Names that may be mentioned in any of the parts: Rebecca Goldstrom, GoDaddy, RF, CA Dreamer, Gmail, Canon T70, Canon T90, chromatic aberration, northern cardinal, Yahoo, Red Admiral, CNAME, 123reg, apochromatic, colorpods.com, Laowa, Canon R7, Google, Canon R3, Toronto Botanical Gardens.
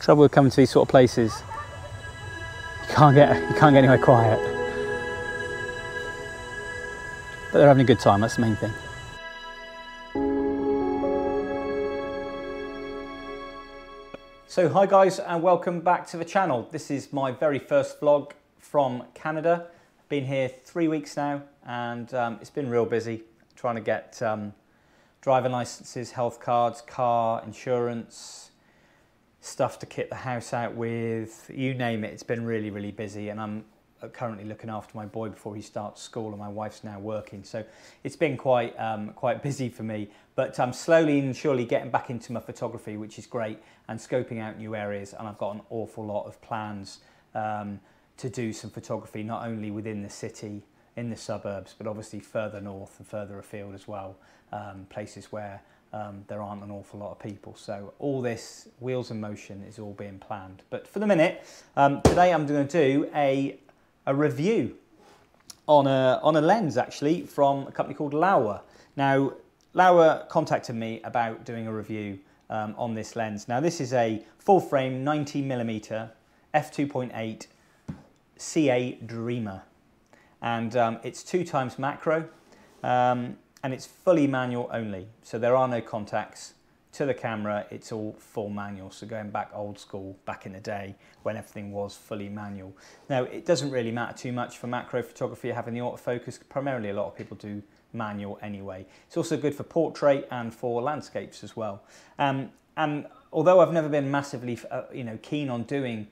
Trouble with coming to these sort of places, you can't get anywhere quiet. But they're having a good time, that's the main thing. So hi guys and welcome back to the channel. This is my very first vlog from Canada. Been here 3 weeks now and it's been real busy trying to get driving licenses, health cards, car, insurance, stuff to kit the house out with, you name it. It's been really, really busy and I'm currently looking after my boy before he starts school and my wife's now working. So it's been quite quite busy for me, but I'm slowly and surely getting back into my photography, which is great, and scoping out new areas. And I've got an awful lot of plans to do some photography, not only within the city, in the suburbs, but obviously further north and further afield as well, places where there aren't an awful lot of people. So all this wheels in motion is all being planned. But for the minute, today I'm going to do a review on a lens actually from a company called Laowa. Now, Laowa contacted me about doing a review on this lens. Now this is a full frame 90mm f2.8 CA Dreamer. And it's 2x macro and it's fully manual only. So there are no contacts to the camera, it's all full manual. So going back old school, back in the day when everything was fully manual. Now it doesn't really matter too much for macro photography having the autofocus, primarily a lot of people do manual anyway. It's also good for portrait and for landscapes as well. And although I've never been massively keen on doing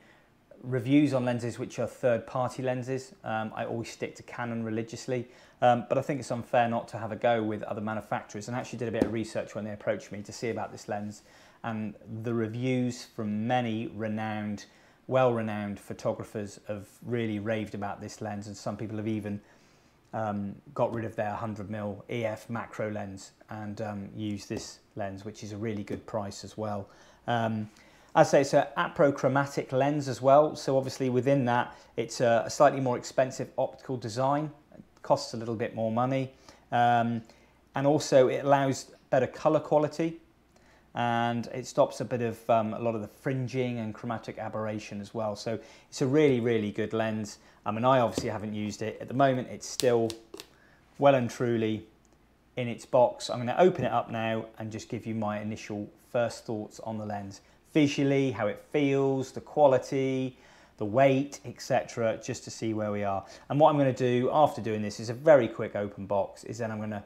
reviews on lenses which are third-party lenses. I always stick to Canon religiously, but I think it's unfair not to have a go with other manufacturers, and I actually did a bit of research when they approached me to see about this lens, and the reviews from many renowned, well-renowned photographers have really raved about this lens, and some people have even got rid of their 100mm EF macro lens and used this lens, which is a really good price as well. I'd say it's an apochromatic lens as well, so obviously within that it's a slightly more expensive optical design, it costs a little bit more money, and also it allows better colour quality and it stops a bit of a lot of the fringing and chromatic aberration as well. So it's a really, really good lens. I mean, I obviously haven't used it. At the moment it's still well and truly in its box. I'm going to open it up now and just give you my initial first thoughts on the lens. Visually, how it feels, the quality, the weight, etc., just to see where we are. And what I'm going to do after doing this is a very quick open box, is then I'm going to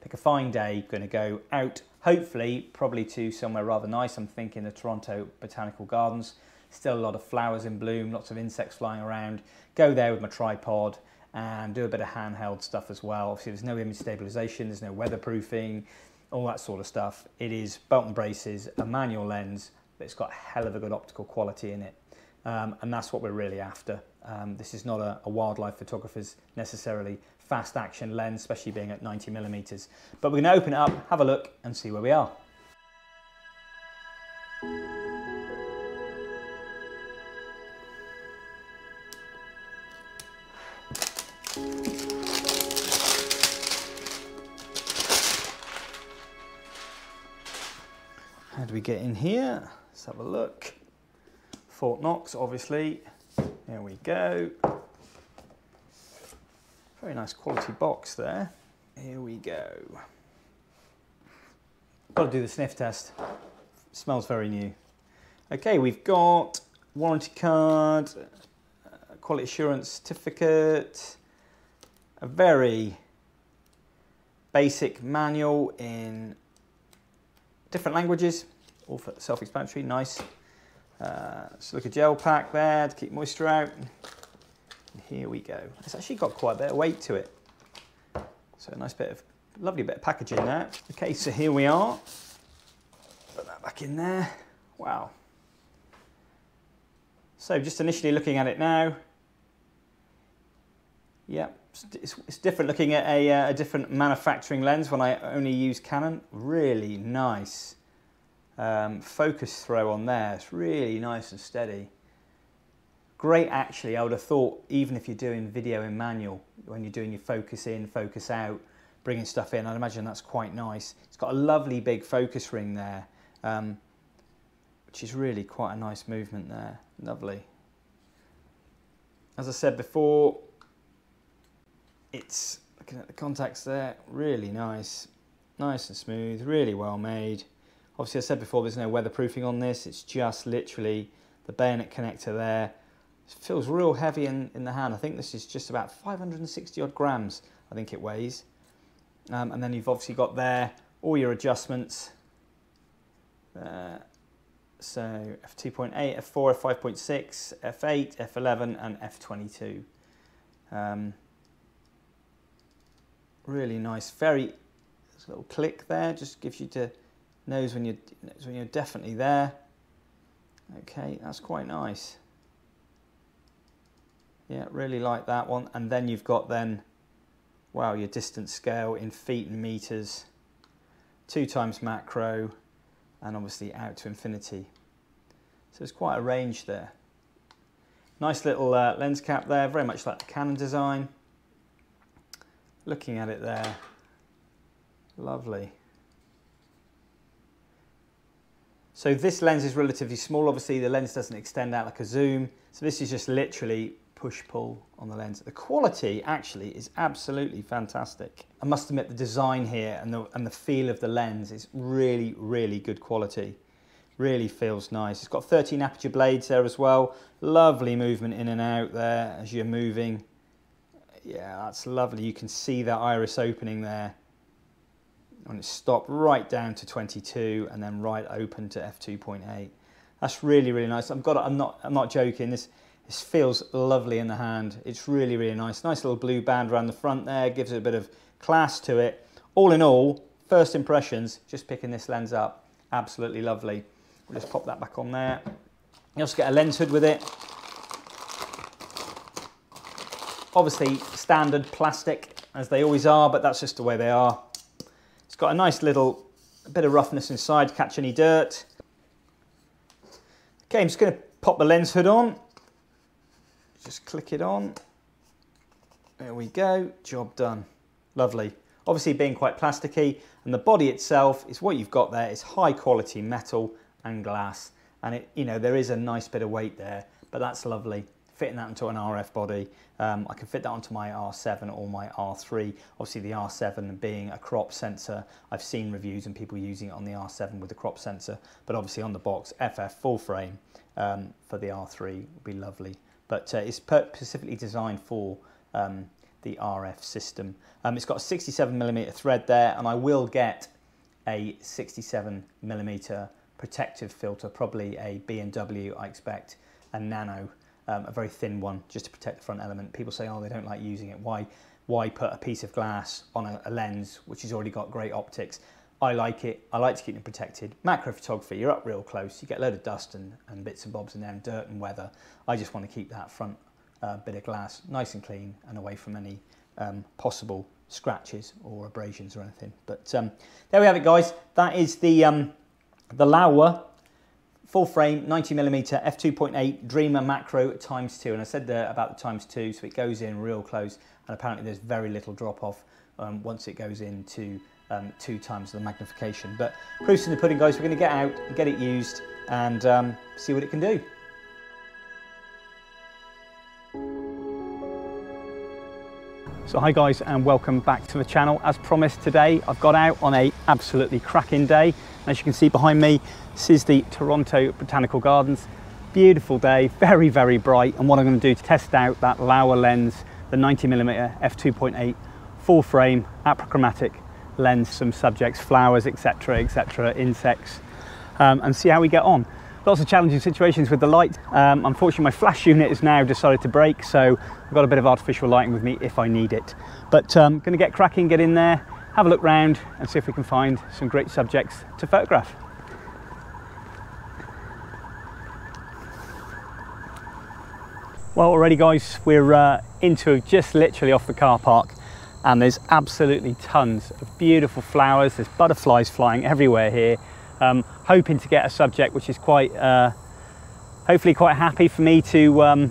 pick a fine day, going to go out, hopefully, probably to somewhere rather nice. I'm thinking the Toronto Botanical Gardens, still a lot of flowers in bloom, lots of insects flying around. Go there with my tripod and do a bit of handheld stuff as well. Obviously, there's no image stabilization, there's no weatherproofing, all that sort of stuff. It is belt and braces, a manual lens, but it's got a hell of a good optical quality in it. And that's what we're really after. This is not a wildlife photographer's necessarily fast action lens, especially being at 90mm. But we're gonna open it up, have a look and see where we are. How do we get in here? Let's have a look. Fort Knox, obviously. There we go. Very nice quality box there. Here we go. Got to do the sniff test. Smells very new. Okay, we've got warranty card, quality assurance certificate, a very basic manual in different languages. All self-explanatory, nice. Let's look at gel pack there to keep moisture out. And here we go. It's actually got quite a bit of weight to it. So a nice bit of, lovely bit of packaging there. Okay, so here we are. Put that back in there. Wow. So just initially looking at it now. Yep, it's different looking at a different manufacturing lens when I only use Canon. Really nice. Focus throw on there, it's really nice and steady. Great actually, I would have thought, even if you're doing video in manual, when you're doing your focus in, focus out, bringing stuff in, I'd imagine that's quite nice. It's got a lovely big focus ring there, which is really quite a nice movement there. Lovely. As I said before, it's looking at the contacts there, really nice, nice and smooth, really well made. Obviously, I said before, there's no weatherproofing on this. It's just literally the bayonet connector there. It feels real heavy in the hand. I think this is just about 560 odd grams, I think it weighs. And then you've obviously got there all your adjustments. So f2.8, f4, f5.6, f8, f11 and f22. Really nice, very little click there, just gives you to knows when you're definitely there. Okay, that's quite nice. Yeah, really like that one. And then you've got then, wow, your distance scale in feet and meters, 2x macro, and obviously out to infinity. So it's quite a range there. Nice little lens cap there, very much like the Canon design. Looking at it there, lovely. So this lens is relatively small. Obviously the lens doesn't extend out like a zoom. So this is just literally push-pull on the lens. The quality actually is absolutely fantastic. I must admit the design here and the feel of the lens is really, really good quality. Really feels nice. It's got 13 aperture blades there as well. Lovely movement in and out there as you're moving. Yeah, that's lovely. You can see that iris opening there. And it's stopped right down to 22 and then right open to f2.8. That's really, really nice. I'm not joking. This feels lovely in the hand. It's really, really nice. Nice little blue band around the front there. Gives it a bit of class to it. All in all, first impressions, just picking this lens up. Absolutely lovely. We'll just pop that back on there. You also get a lens hood with it. Obviously standard plastic as they always are, but that's just the way they are. It's got a nice little bit of roughness inside to catch any dirt. Okay, I'm just going to pop the lens hood on. Just click it on. There we go. Job done. Lovely. Obviously being quite plasticky, and the body itself is what you've got there. It's high quality metal and glass, and it, you know, there is a nice bit of weight there, but that's lovely. Fitting that into an RF body. I can fit that onto my R7 or my R3. Obviously the R7 being a crop sensor. I've seen reviews and people using it on the R7 with the crop sensor, but obviously on the box, FF full frame for the R3 would be lovely. But it's specifically designed for the RF system. It's got a 67mm thread there, and I will get a 67mm protective filter, probably a B&W, I expect, a nano. A very thin one, just to protect the front element. People say, oh, they don't like using it. Why put a piece of glass on a lens which has already got great optics? I like it. I like to keep them protected. Macro photography, you're up real close. You get a load of dust and bits and bobs in there, and dirt and weather. I just want to keep that front bit of glass nice and clean and away from any possible scratches or abrasions or anything. But there we have it, guys. That is the Laowa. Full frame, 90mm, f2.8, Dreamer macro ×2. And I said there about the ×2, so it goes in real close. And apparently there's very little drop off once it goes into 2x the magnification. But proof's in the pudding, guys. We're gonna get out, get it used, and see what it can do. So hi guys, and welcome back to the channel. As promised, today I've got out on a absolutely cracking day. As you can see behind me, this is the Toronto Botanical Gardens. Beautiful day, very, very bright. And what I'm going to do to test out that Laowa lens, the 90mm f2.8 full frame apochromatic lens, some subjects, flowers, etc., insects, and see how we get on. Lots of challenging situations with the light. Unfortunately, my flash unit has now decided to break, so I've got a bit of artificial lighting with me if I need it. But I'm going to get cracking, get in there, have a look round and see if we can find some great subjects to photograph. Well, already guys, we're into just literally off the car park, and there's absolutely tons of beautiful flowers. There's butterflies flying everywhere here. Hoping to get a subject which is quite, hopefully quite happy for me to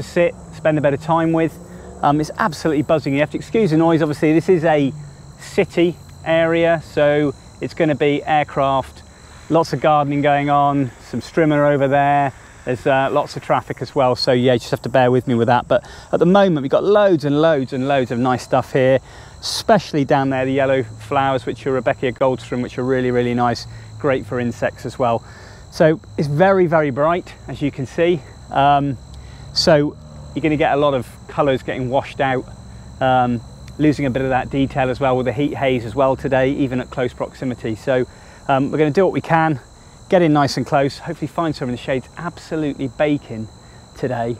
sit, spend a bit of time with. It's absolutely buzzing. You have to excuse the noise. Obviously this is a city area, so it's going to be aircraft, lots of gardening going on, some strimmer over there. There's lots of traffic as well, so yeah, you just have to bear with me with that. But at the moment, we've got loads and loads and loads of nice stuff here, especially down there, the yellow flowers, which are Rebecca Goldstrom, which are really, really nice, great for insects as well. So it's very, very bright, as you can see. So you're gonna get a lot of colors getting washed out, losing a bit of that detail as well with the heat haze as well today, even at close proximity. So we're gonna do what we can, get in nice and close, hopefully find some in the shades, absolutely baking today.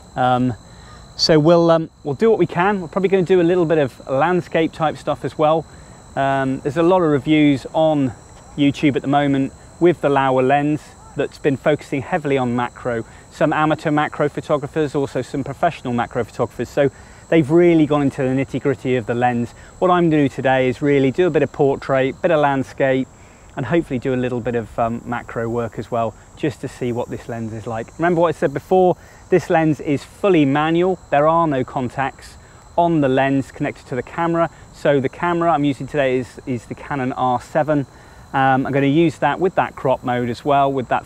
So we'll do what we can. We're probably going to do a little bit of landscape type stuff as well. There's a lot of reviews on YouTube at the moment with the Laowa lens that's been focusing heavily on macro, some amateur macro photographers, also some professional macro photographers. So they've really gone into the nitty-gritty of the lens. What I'm going to do today is really do a bit of portrait, bit of landscape, and hopefully do a little bit of macro work as well, just to see what this lens is like. Remember what I said before, this lens is fully manual. There are no contacts on the lens connected to the camera. So the camera I'm using today is the Canon R7. I'm going to use that with that crop mode as well, with that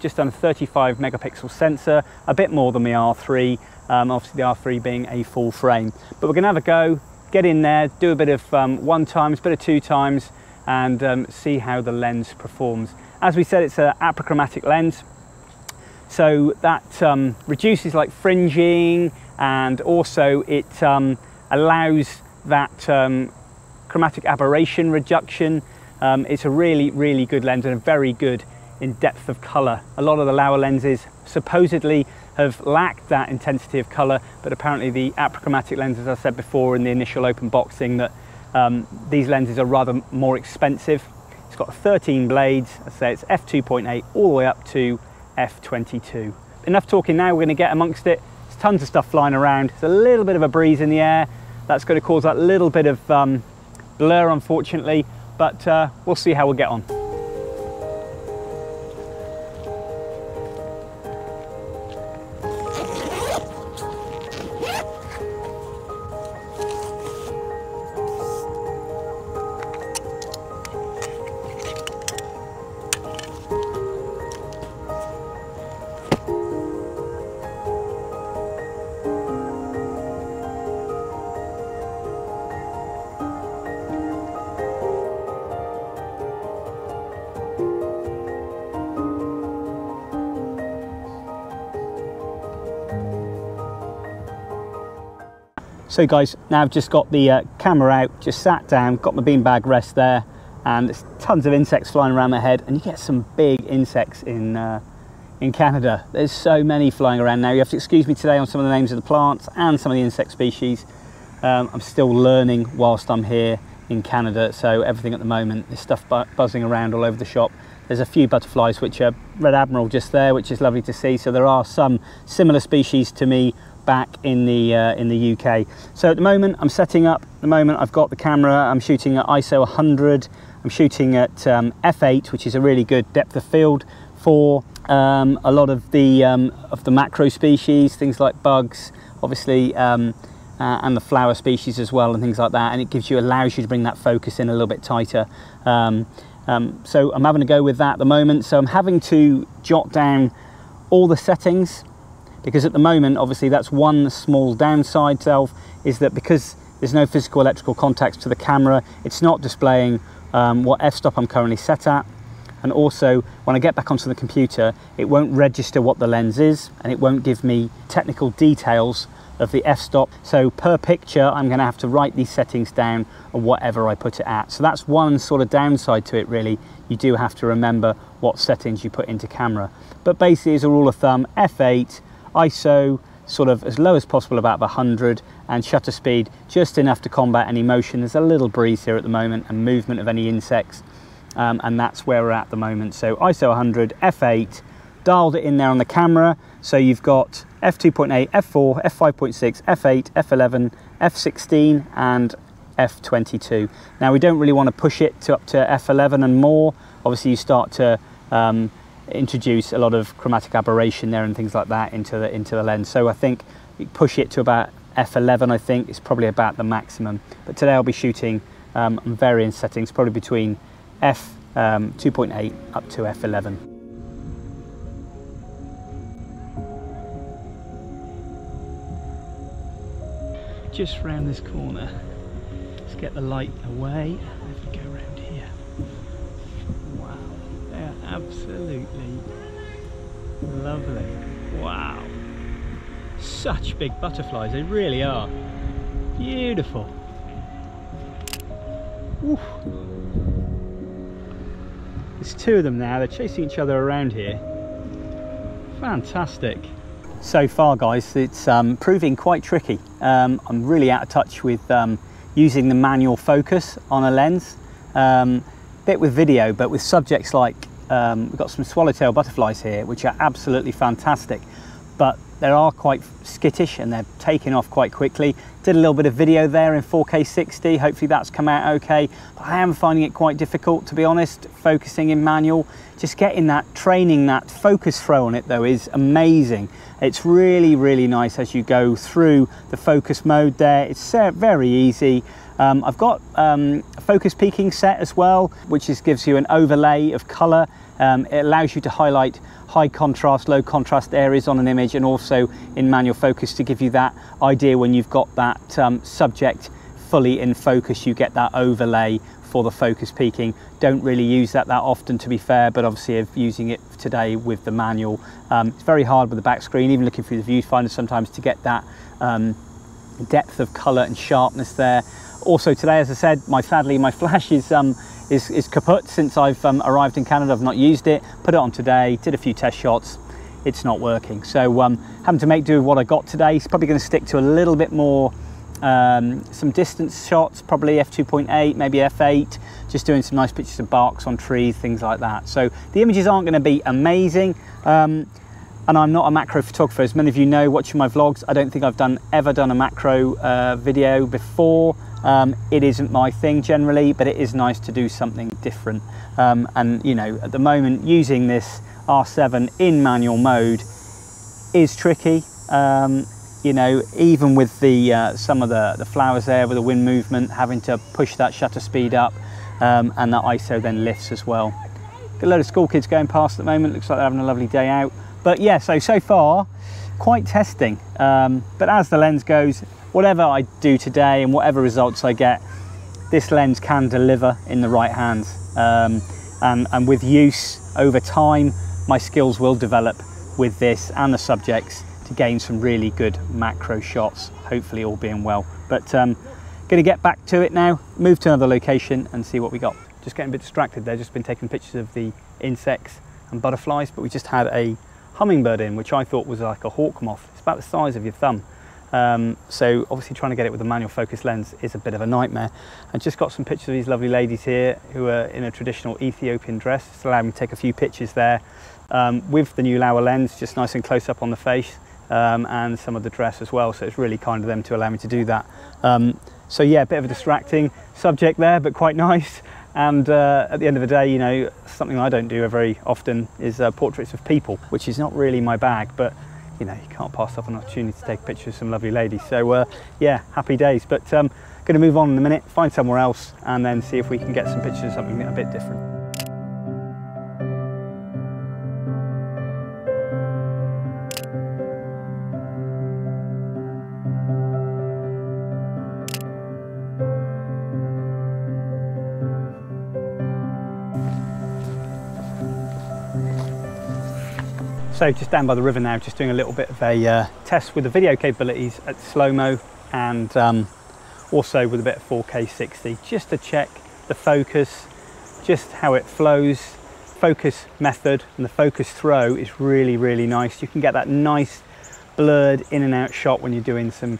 just under 35 megapixel sensor, a bit more than the R3, obviously the R3 being a full frame. But we're going to have a go, get in there, do a bit of one times, bit of two times, and see how the lens performs. As we said, it's an apochromatic lens, so that reduces like fringing, and also it allows that chromatic aberration reduction. It's a really, really good lens and a very good in depth of color. A lot of the Laowa lenses supposedly have lacked that intensity of color, but apparently the apochromatic lenses, as I said before in the initial open boxing, that these lenses are rather more expensive. It's got 13 blades. I say it's f2.8 all the way up to f22. Enough talking now, we're going to get amongst it. There's tons of stuff flying around. There's a little bit of a breeze in the air. That's going to cause that little bit of blur, unfortunately, but we'll see how we get on. So guys, now I've just got the camera out, just sat down, got my beanbag rest there, and there's tons of insects flying around my head, and you get some big insects in Canada. There's so many flying around now. You have to excuse me today on some of the names of the plants and some of the insect species. I'm still learning whilst I'm here in Canada, so everything at the moment, there's stuff buzzing around all over the shop. There's a few butterflies, which are Red Admiral just there, which is lovely to see. So there are some similar species to me back in the UK. So at the moment I'm setting up, at the moment I've got the camera, I'm shooting at ISO 100, I'm shooting at f8, which is a really good depth of field for a lot of the macro species, things like bugs, obviously, and the flower species as well and things like that, and it gives you, allows you to bring that focus in a little bit tighter. So I'm having a go with that at the moment, so I'm having to jot down all the settings, because at the moment, obviously, that's one small downside to is that because there's no physical electrical contacts to the camera, it's not displaying what f-stop I'm currently set at. And also, when I get back onto the computer, it won't register what the lens is, and it won't give me technical details of the f-stop. So per picture, I'm going to have to write these settings down or whatever I put it at. So that's one sort of downside to it, really. You do have to remember what settings you put into camera. But basically, as a rule of thumb, f8, ISO sort of as low as possible, about 100, and shutter speed just enough to combat any motion. There's a little breeze here at the moment and movement of any insects, and that's where we're at the moment. So ISO 100, f8, dialed it in there on the camera, so you've got f2.8, f4, f5.6, f8, f11, f16 and f22. Now we don't really want to push it to up to f11 and more. Obviously you start to introduce a lot of chromatic aberration there and things like that into the lens. So I think you push it to about f11, I think it's probably about the maximum. But today I'll be shooting on varying settings, probably between f2.8 up to f11. just round this corner. Let's get the light away. If we go around here. Wow, they are absolutely lovely. Wow. Such big butterflies, they really are. Beautiful. Oof. There's two of them now, they're chasing each other around here. Fantastic. So far guys, it's proving quite tricky. I'm really out of touch with using the manual focus on a lens. Bit with video, but with subjects like we've got some swallowtail butterflies here, which are absolutely fantastic, but they are quite skittish and they're taking off quite quickly. Did a little bit of video there in 4K 60, hopefully that's come out okay, but I am finding it quite difficult, to be honest, focusing in manual. Just getting that training, that focus throw on it though is amazing. It's really, really nice as you go through the focus mode there. It's very easy. I've got a focus peaking set as well, which just gives you an overlay of color. It allows you to highlight high contrast, low contrast areas on an image, and also in manual focus to give you that idea when you've got that subject fully in focus, you get that overlay for the focus peaking. Don't really use that often, to be fair, but obviously if using it today with the manual, it's very hard with the back screen, even looking through the viewfinder sometimes, to get that depth of color and sharpness there. Also today, as I said, sadly my flash is kaput. Since I've arrived in Canada, I've not used it. Put it on today, did a few test shots, it's not working. So having to make do with what I got today. It's probably going to stick to a little bit more some distance shots, probably f2.8, maybe f8, just doing some nice pictures of barks on trees, things like that. So the images aren't going to be amazing. And I'm not a macro photographer, as many of you know watching my vlogs. I don't think I've ever done a macro video before. It isn't my thing generally, but it is nice to do something different. And you know, at the moment using this R7 in manual mode is tricky. You know, even with the some of the flowers there with the wind movement, having to push that shutter speed up, and that ISO then lifts as well. Got a load of school kids going past at the moment. Looks like they're having a lovely day out. But yeah, so far, quite testing. But as the lens goes, whatever I do today and whatever results I get, this lens can deliver in the right hands. And with use over time, my skills will develop with this and the subjects to gain some really good macro shots, hopefully all being well. But gonna get back to it now, move to another location and see what we got. Just getting a bit distracted there, just been taking pictures of the insects and butterflies, but we just had a hummingbird in, which I thought was like a hawk moth. It's about the size of your thumb. So obviously trying to get it with a manual focus lens is a bit of a nightmare. I just got some pictures of these lovely ladies here who are in a traditional Ethiopian dress. It's allowed me to take a few pictures there with the new Laowa lens, just nice and close up on the face and some of the dress as well. So it's really kind of them to allow me to do that. So yeah, a bit of a distracting subject there, but quite nice. And at the end of the day, you know, something I don't do very often is portraits of people, which is not really my bag, but you know, you can't pass up an opportunity to take a picture of some lovely ladies. So yeah, happy days, but gonna move on in a minute, find somewhere else, and then see if we can get some pictures of something a bit different. So just down by the river now, just doing a little bit of a test with the video capabilities at slow-mo and also with a bit of 4K 60, just to check the focus, just how it flows. Focus method and the focus throw is really, really nice. You can get that nice blurred in and out shot when you're doing some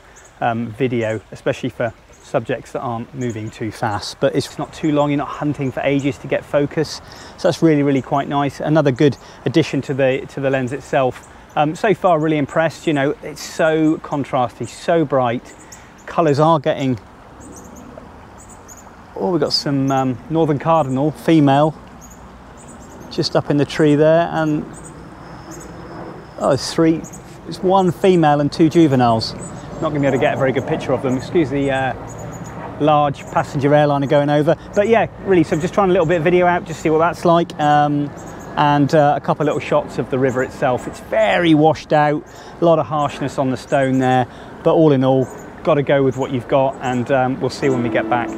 video, especially for subjects that aren't moving too fast, but it's not too long, you're not hunting for ages to get focus, so that's really, really quite nice. Another good addition to the lens itself. So far really impressed. You know, it's so contrasty, so bright, colors are getting, oh, we've got some northern cardinal female just up in the tree there, and oh, it's one female and two juveniles. Not gonna be able to get a very good picture of them, excuse the large passenger airliner going over, but yeah, really, so just trying a little bit of video out, just see what that's like, and a couple of little shots of the river itself. It's very washed out, a lot of harshness on the stone there, but all in all, got to go with what you've got, and we'll see when we get back.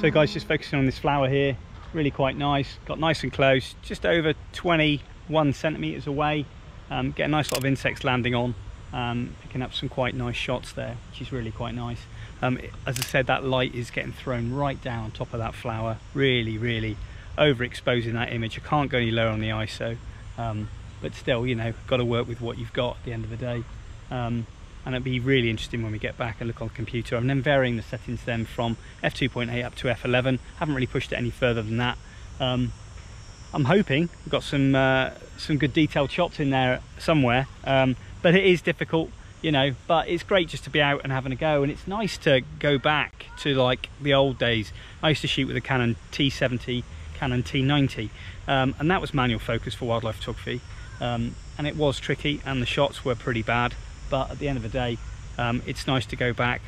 So guys, just focusing on this flower here, really quite nice, got nice and close, just over 21 centimeters away. Get a nice lot of insects landing on, picking up some quite nice shots there, which is really quite nice. As I said, that light is getting thrown right down on top of that flower, really overexposing that image. I can't go any lower on the ISO, but still, you know, got to work with what you've got at the end of the day. And it'll be really interesting when we get back and look on the computer. I'm then varying the settings then from f2.8 up to f11. Haven't really pushed it any further than that. I'm hoping we've got some good detailed shots in there somewhere, but it is difficult, you know, but it's great just to be out and having a go. And it's nice to go back to like the old days. I used to shoot with a Canon T70, Canon T90, and that was manual focus for wildlife photography, and it was tricky and the shots were pretty bad, but at the end of the day, it's nice to go back,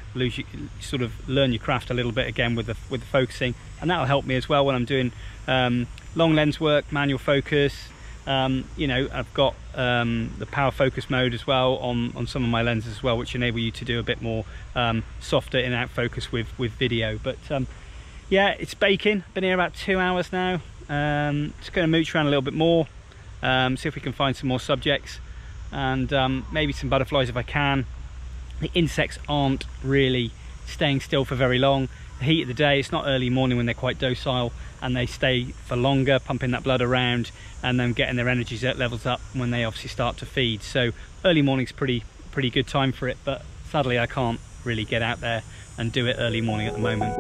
sort of learn your craft a little bit again with the focusing, and that'll help me as well when I'm doing long lens work, manual focus. You know, I've got the power focus mode as well on some of my lenses as well, which enable you to do a bit more softer in out focus with video. But yeah, it's baking. Been here about 2 hours now. Just going to mooch around a little bit more, see if we can find some more subjects, and maybe some butterflies if I can. The insects aren't really staying still for very long. The heat of the day, it's not early morning when they're quite docile, and they stay for longer, pumping that blood around and then getting their energy levels up when they obviously start to feed. So early morning's pretty good time for it, but sadly I can't really get out there and do it early morning at the moment.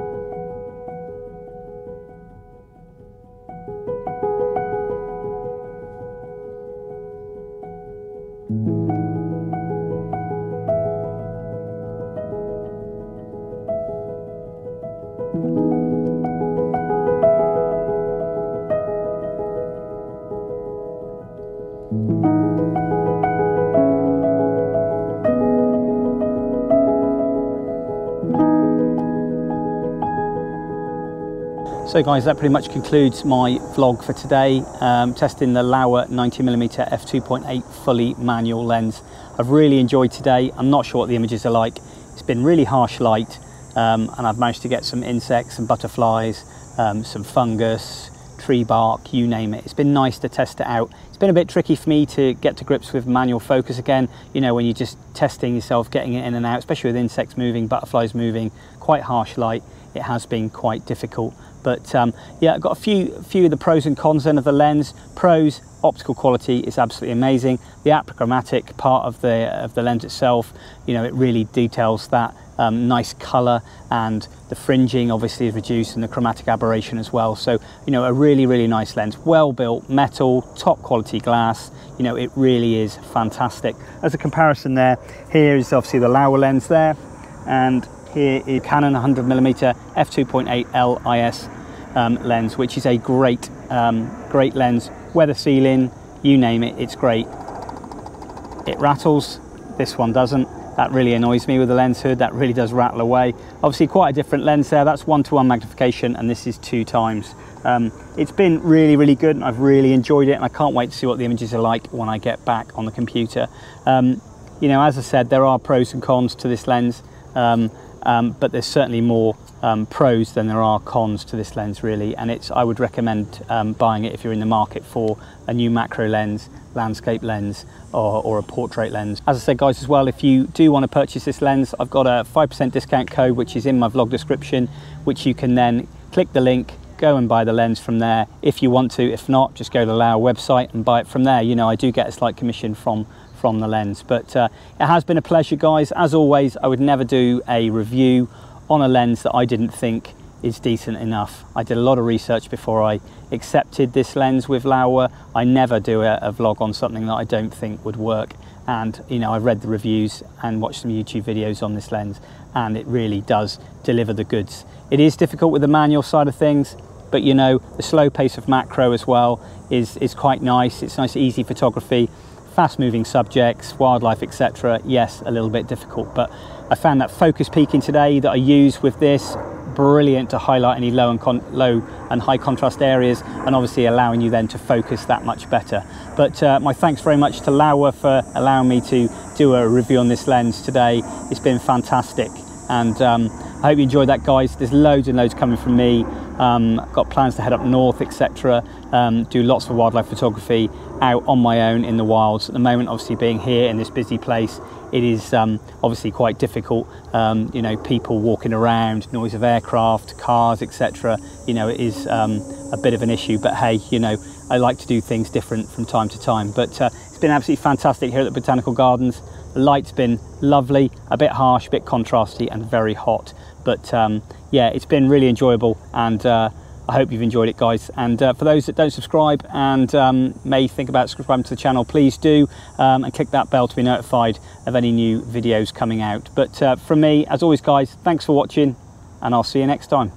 So guys, that pretty much concludes my vlog for today, testing the Laowa 90mm f2.8 fully manual lens. I've really enjoyed today. I'm not sure what the images are like. It's been really harsh light, and I've managed to get some insects, some butterflies, some fungus, tree bark, you name it. It's been nice to test it out. It's been a bit tricky for me to get to grips with manual focus again, you know, when you're just testing yourself, getting it in and out, especially with insects moving, butterflies moving, quite harsh light. It has been quite difficult. But yeah, I've got a few of the pros and cons then of the lens. Pros, optical quality is absolutely amazing. The apochromatic part of the lens itself, you know, it really details that nice colour, and the fringing obviously is reduced, and the chromatic aberration as well. So, you know, a really nice lens, well built metal, top quality glass. You know, it really is fantastic. As a comparison there, here is obviously the Laowa lens there, and here is Canon 100mm f2.8 LIS lens, which is a great great lens, weather sealing, you name it, it's great. It rattles, this one doesn't. That really annoys me with the lens hood, that really does rattle away. Obviously quite a different lens there, that's 1:1 magnification, and this is 2x. It's been really good, and I've really enjoyed it, and I can't wait to see what the images are like when I get back on the computer. You know, as I said, there are pros and cons to this lens, but there's certainly more pros than there are cons to this lens, really, and I would recommend buying it if you're in the market for a new macro lens, landscape lens, or a portrait lens. As I said, guys, as well, if you do want to purchase this lens, I've got a 5% discount code which is in my vlog description, which you can then click the link, go and buy the lens from there if you want to. If not, just go to the Laowa website and buy it from there. You know, I do get a slight commission from the lens, but it has been a pleasure, guys. As always, I would never do a review on a lens that I didn't think is decent enough. I did a lot of research before I accepted this lens with Laowa. I never do a vlog on something that I don't think would work, and you know, I've read the reviews and watched some YouTube videos on this lens, and it really does deliver the goods. It is difficult with the manual side of things, but you know, the slow pace of macro as well is quite nice. It's nice, easy photography, fast moving subjects, wildlife, etc. Yes, a little bit difficult, but I found that focus peaking today that I use with this brilliant to highlight any low and high contrast areas, and obviously allowing you then to focus that much better. But my thanks very much to Laowa for allowing me to do a review on this lens today. It's been fantastic, and I hope you enjoyed that, guys. There's loads and loads coming from me. I've got plans to head up north, etc. Do lots of wildlife photography out on my own in the wilds. At the moment, obviously being here in this busy place, it is obviously quite difficult. You know, people walking around, noise of aircraft, cars, etc. You know, it is a bit of an issue. But hey, you know, I like to do things different from time to time. But it's been absolutely fantastic here at the Botanical Gardens. The light's been lovely, a bit harsh, a bit contrasty, and very hot. But yeah, it's been really enjoyable, and I hope you've enjoyed it, guys. And for those that don't subscribe and may think about subscribing to the channel, please do, and click that bell to be notified of any new videos coming out. But from me, as always, guys, thanks for watching, and I'll see you next time.